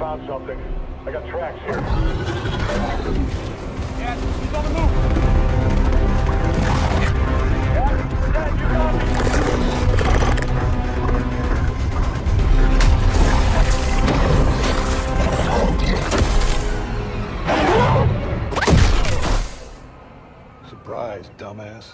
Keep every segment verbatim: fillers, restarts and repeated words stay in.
found something. I got tracks here. Yeah, he's on the move. Yeah, Dad, you got me. Surprise, dumbass.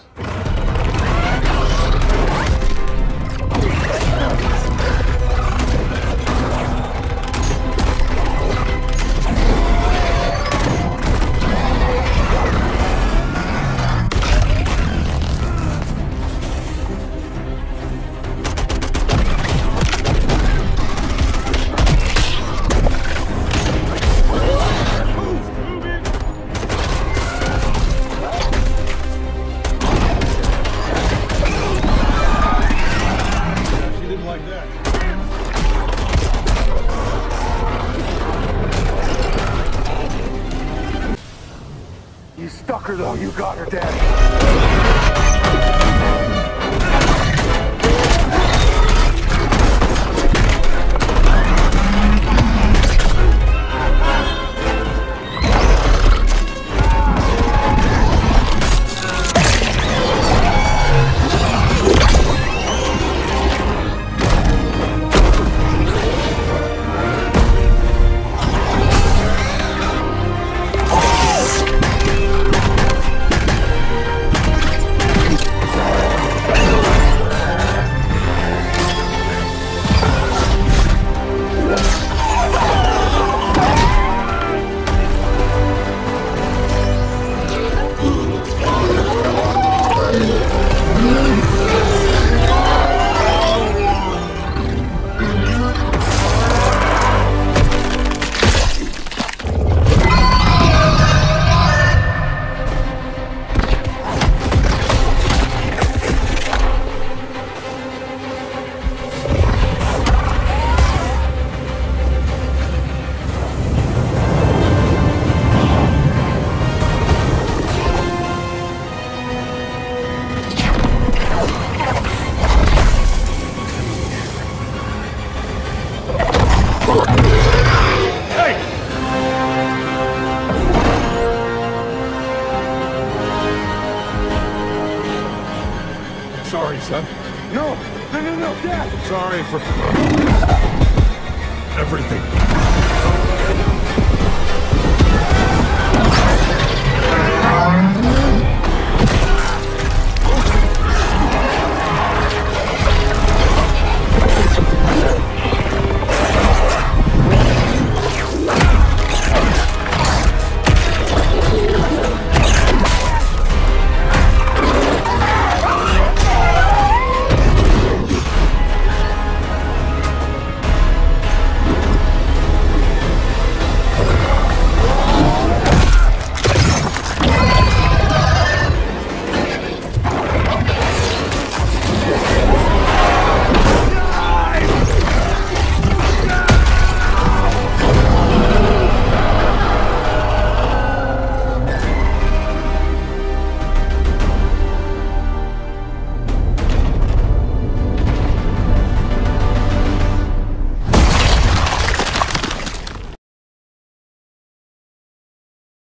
You stuck her though, you got her, Dad. Sorry, son. No, no, no, no, Dad. Sorry for everything.